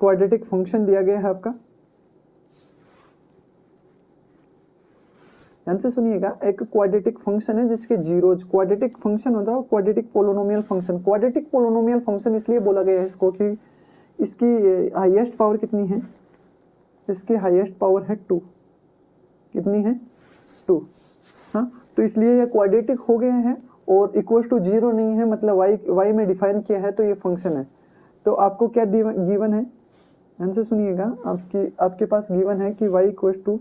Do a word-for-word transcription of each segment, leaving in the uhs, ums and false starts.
Quadratic function दिया गया है आपका, ध्यान से सुनिएगा। एक क्वाड्रेटिक फंक्शन है जिसके जीरोज, क्वाड्रेटिक फंक्शन होता है quadratic polynomial function. Quadratic polynomial function इसलिए बोला गया है इसको कि इसकी हाईएस्ट पावर कितनी है, इसकी हाईएस्ट पावर है टू, कितनी है टू। हाँ, तो इसलिए यह क्वाड्रेटिक हो गया है और इक्वल टू जीरो नहीं है, मतलब वाई वाई में डिफाइन किया है तो ये फंक्शन है। तो आपको क्या गिवन है, ध्यान से सुनिएगा, आपकी आपके पास गिवन है कि Y equal to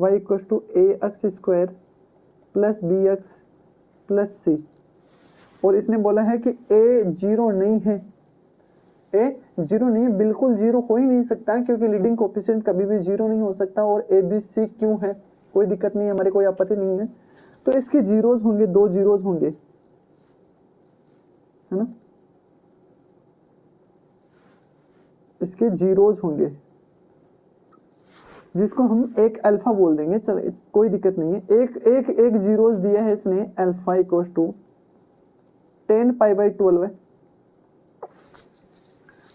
Y equal to A X square plus B X plus C, और इसने बोला है कि ए जीरो नहीं है, ए जीरो नहीं, बिल्कुल जीरो हो ही नहीं सकता क्योंकि लीडिंग कोफिशिएंट कभी भी जीरो नहीं हो सकता। और ए बी सी क्यों है, कोई दिक्कत नहीं है, हमारे कोई आपत्ति नहीं है। तो इसके जीरोज होंगे, दो जीरोज होंगे, है ना, इसके जीरोज होंगे जिसको हम एक अल्फा बोल देंगे, चल कोई दिक्कत नहीं है। एक एक एक जीरोज दिया है इसने, alpha equal to ten pi by twelve है,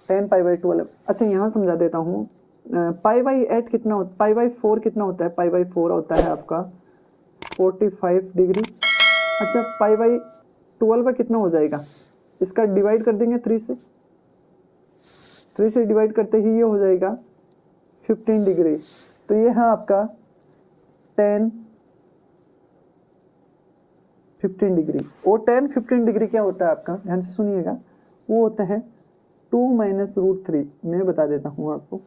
टेन पाई बाई ट्वेल्व। अच्छा यहाँ समझा देता हूँ, पाई बाई एट कितना होता है, पाई बाई फोर कितना होता है, पाई बाई फोर होता है आपका फोर्टी फाइव डिग्री। अच्छा पाई बाई ट्वेल्व कितना हो जाएगा, इसका डिवाइड कर देंगे थ्री से, थ्री से डिवाइड करते ही ये हो जाएगा फिफ्टीन डिग्री। तो ये है आपका टेन फिफ्टीन डिग्री, और टेन फिफ्टीन डिग्री क्या होता है आपका, ध्यान से सुनिएगा, वो होता है टू माइनस रूट थ्री। मैं बता देता हूँ आपको,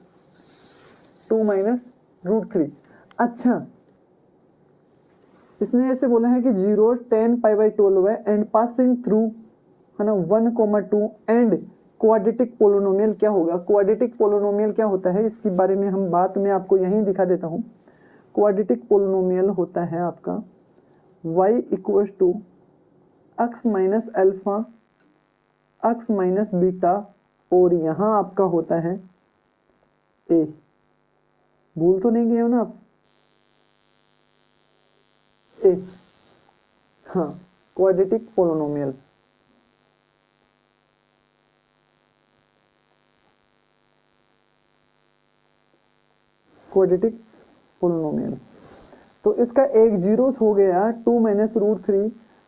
टू माइनस रूट थ्री। अच्छा इसने ऐसे बोला है कि zero ten pi by twelve है एंड पासिंग थ्रू, है ना, one comma two and quadratic polynomial क्या होगा। क्वाड्रेटिक पोलिनोमियल क्या होता है, इसके बारे में हम बात में आपको यहीं दिखा देता हूँ। क्वाड्रेटिक पोलिनोमियल होता है आपका Y equal to X minus alpha X minus beta, और यहाँ आपका होता है ए। भूल तो नहीं गए हो ना आप, ए, हाँ, क्वाड्रेटिक पोलिनोमियल। क्वाड्रेटिक पोलिनोमियल तो इसका एक जीरोस हो गया टू माइनस रूट थ्री,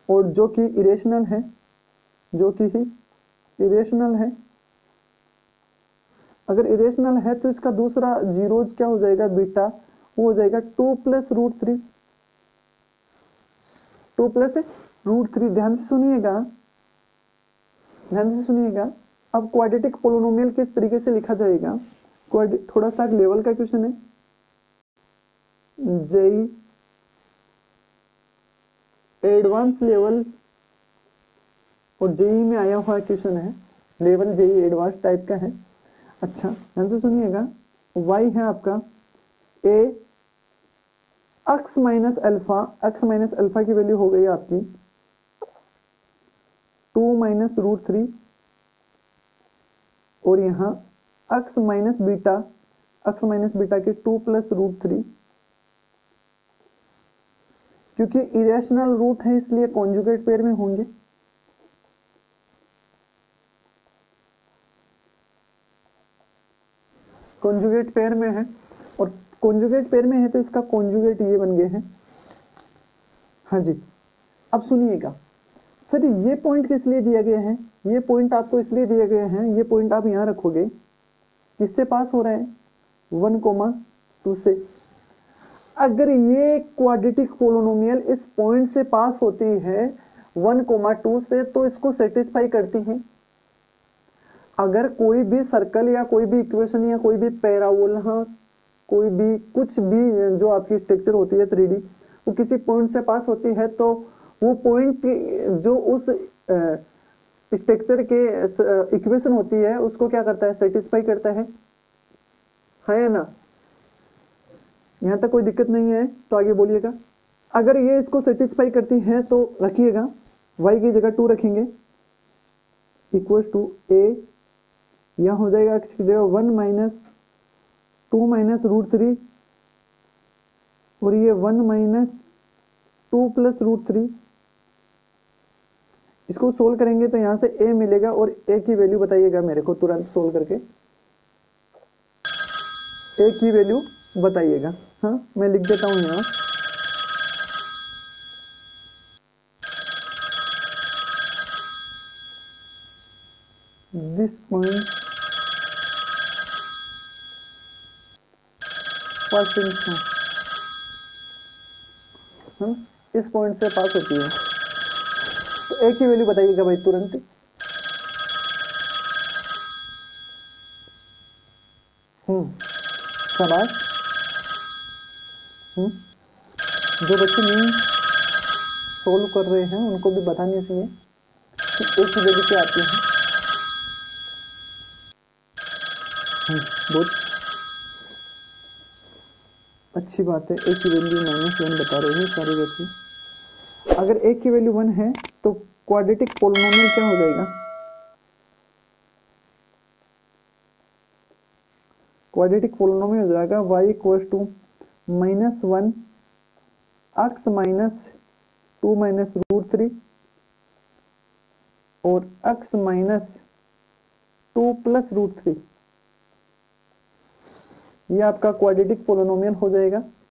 और जो कि इरेशनल है, जो कि ही इरेशनल है। अगर इरेशनल है तो इसका दूसरा जीरोज क्या हो जाएगा, बीटा, वो हो जाएगा two plus root three, two plus root three. ध्यान से सुनिएगा, ध्यान से सुनिएगा। अब क्वाड्रेटिक पोलिनोमियल किस तरीके से लिखा जाएगा, थोड़ा सा लेवल का क्वेश्चन है, जेई एडवांस लेवल और जेई में आया हुआ क्वेश्चन है, लेवल जेई एडवांस टाइप का है। अच्छा ध्यान से सुनिएगा, वाई है आपका ए x minus alpha, X minus alpha की वैल्यू हो गई आपकी टू माइनस रूट थ्री, और यहाँ X minus beta, X minus beta के टू प्लस रूट थ्री। क्योंकि इरेशनल रूट है इसलिए कॉन्जुगेट पेयर में होंगे, कॉन्जुगेट पेयर में है, और कॉन्जुगेट पेयर में है तो इसका कॉन्जुगेट ये बन गए हैं। हाँ जी, अब सुनिएगा सर, ये पॉइंट किस लिए दिया गया है, ये पॉइंट आपको इसलिए दिया गया है, ये पॉइंट आप यहाँ रखोगे, किससे पास हो रहा है, वन कोमा टू से। अगर ये क्वाड्रेटिक पोलिनोमियल इस पॉइंट से पास होती है वन कोमा टू से तो इसको सेटिस्फाई करती है। अगर कोई भी सर्कल या कोई भी इक्वेशन या कोई भी पैराबोला, कोई भी कुछ भी जो आपकी स्ट्रक्चर होती है थ्री डी, वो किसी पॉइंट से पास होती है तो वो पॉइंट जो उस आ, स्ट्रक्चर के इक्वेशन होती है उसको क्या करता है, सेटिस्फाई करता है, है ना। यहाँ तक कोई दिक्कत नहीं है तो आगे बोलिएगा। अगर ये इसको सेटिस्फाई करती है तो रखिएगा y की जगह टू रखेंगे, इक्वल टू a, यहाँ हो जाएगा x की जगह one minus two minus root three, और ये one minus two plus root three. इसको सोल्व करेंगे तो यहाँ से a मिलेगा, और a की वैल्यू बताइएगा मेरे को तुरंत सोल्व करके, ए की वैल्यू बताइएगा। हाँ मैं लिख देता हूँ यहाँ, दिस पॉइंट परसेंट हम इस पॉइंट से पास होती है, तो ए की वैल्यू बताइएगा भाई तुरंत। हम्म शाबाश। जो बच्चे नहीं सोल्व कर रहे हैं उनको भी बताने से एक ही वैल्यू क्या आती है। बहुत अच्छी बात है, एक की वैल्यू माइनस वन बता रहे हैं सारे बच्चे। अगर एक की वैल्यू वन है तो क्वाड्रेटिक पॉलिनोमियल क्या हो जाएगा? क्वाड्रेटिक पॉलिनोमियल हो जाएगा y equal to minus one X minus two minus root three और x minus two plus root three. ये आपका क्वाड्रेटिक पॉलिनोमियल हो जाएगा।